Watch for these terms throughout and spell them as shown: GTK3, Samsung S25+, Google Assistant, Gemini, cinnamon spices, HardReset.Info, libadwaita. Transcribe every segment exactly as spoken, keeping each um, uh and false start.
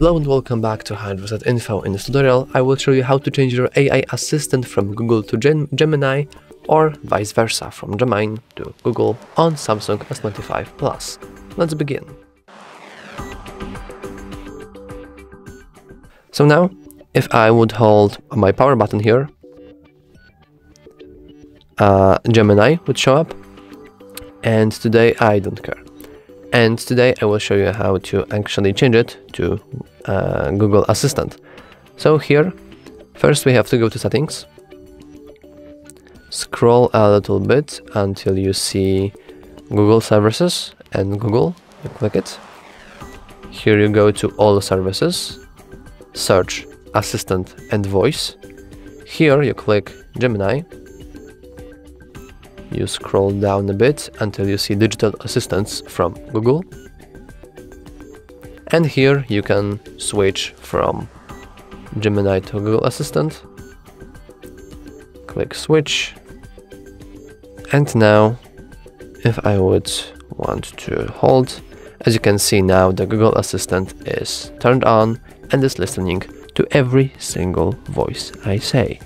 Hello and welcome back to HardReset.Info. In this tutorial, I will show you how to change your A I assistant from Google to Gem Gemini or vice versa, from Gemini to Google on Samsung S twenty-five plus. Let's begin. So now, if I would hold my power button here, uh, Gemini would show up, and today I don't care. And today I will show you how to actually change it to uh, Google Assistant. So here, first we have to go to settings, scroll a little bit until you see Google services and Google, you click it. Here you go to all services, search Assistant and voice. Here you click Gemini. You scroll down a bit until you see digital assistants from Google. And here you can switch from Gemini to Google Assistant. Click switch. And now, if I would want to hold, as you can see now, the Google Assistant is turned on and is listening to every single voice I say.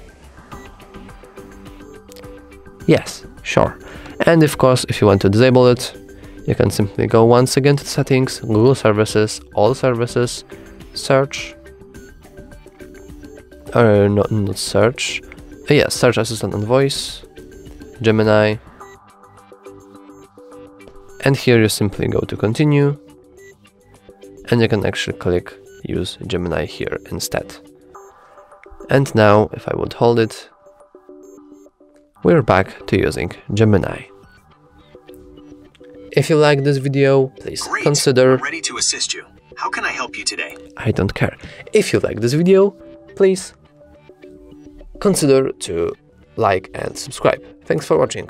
Yes. Sure. And of course, if you want to disable it, you can simply go once again to settings, Google services, all services, search, or uh, not, not search, uh, yes, search assistant and voice, Gemini. And here you simply go to continue, and you can actually click use Gemini here instead. And now if I would hold it, we're back to using Gemini. If you like this video, please Great. consider I'm ready to assist you. How can I help you today? I don't care. If you like this video, please consider to like and subscribe. Thanks for watching.